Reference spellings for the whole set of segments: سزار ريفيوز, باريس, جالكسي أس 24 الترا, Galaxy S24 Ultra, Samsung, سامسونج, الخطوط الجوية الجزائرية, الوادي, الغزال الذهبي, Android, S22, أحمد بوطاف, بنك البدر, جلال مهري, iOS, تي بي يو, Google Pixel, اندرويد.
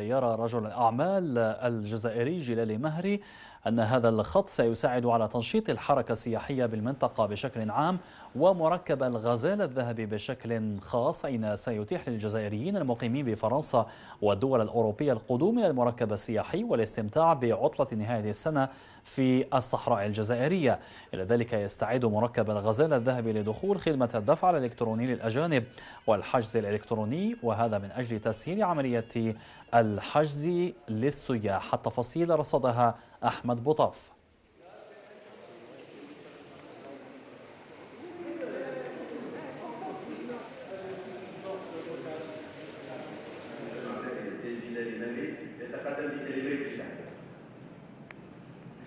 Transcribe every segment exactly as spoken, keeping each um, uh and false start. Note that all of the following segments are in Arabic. يرى رجل الأعمال الجزائري جلال مهري أن هذا الخط سيساعد على تنشيط الحركة السياحية بالمنطقة بشكل عام، ومركب الغزال الذهبي بشكل خاص، أين سيتيح للجزائريين المقيمين بفرنسا والدول الأوروبية القدوم إلى المركب السياحي والاستمتاع بعطلة نهاية السنة في الصحراء الجزائرية. إلى ذلك يستعد مركب الغزال الذهبي لدخول خدمة الدفع الإلكتروني للأجانب والحجز الإلكتروني، وهذا من أجل تسهيل عملية الحجز للسياح. التفاصيل رصدها أحمد بوطاف.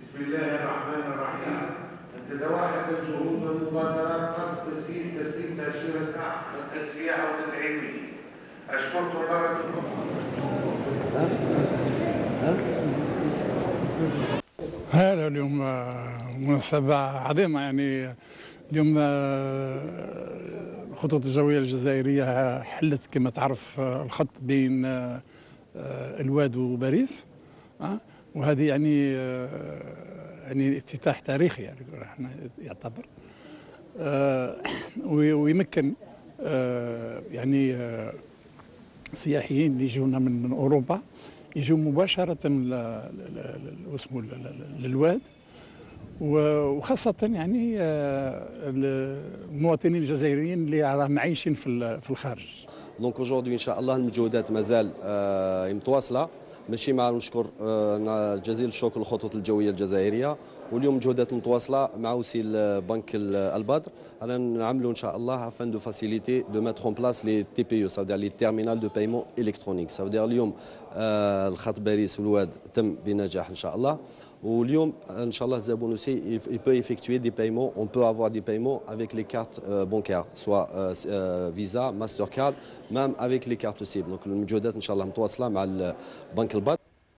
بسم الله الرحمن الرحيم. أن تتوحد الجهود والمبادرات قصد تسهيل تسليم تأشيرة السياحة وتدعيمه. أشكركم مرة أخرى. هذا اليوم مناسبة عظيمة، يعني اليوم الخطوط الجوية الجزائرية حلت كما تعرف الخط بين الوادي وباريس، وهذه يعني يعني افتتاح تاريخي يعني يعتبر، ويمكن يعني السياحيين اللي يجونا من اوروبا يجوا مباشره اسمه للواد، وخاصه يعني المواطنين الجزائريين اللي راهم عايشين في في الخارج. دونك aujourd'hui ان شاء الله المجهودات مازال متواصله، ماشي مع نشكر جزيل الشكر الخطوط الجويه الجزائريه، واليوم مجهودات متواصله مع وسيل بنك البدر. رانا نعملوا ان شاء الله afin de faciliter de mettre en place les تي بي يو، ça veut dire les terminal de paiement électronique. ça veut dire اليوم الخط باريس والواد تم بنجاح ان شاء الله، واليوم ان شاء الله الزبون aussi il peut effectuer des paiements, on peut avoir des paiements avec les cartes bancaires soit Visa, Mastercard, même avec les cartes cibles. donc المجهودات ان شاء الله متواصله مع البنك البدر.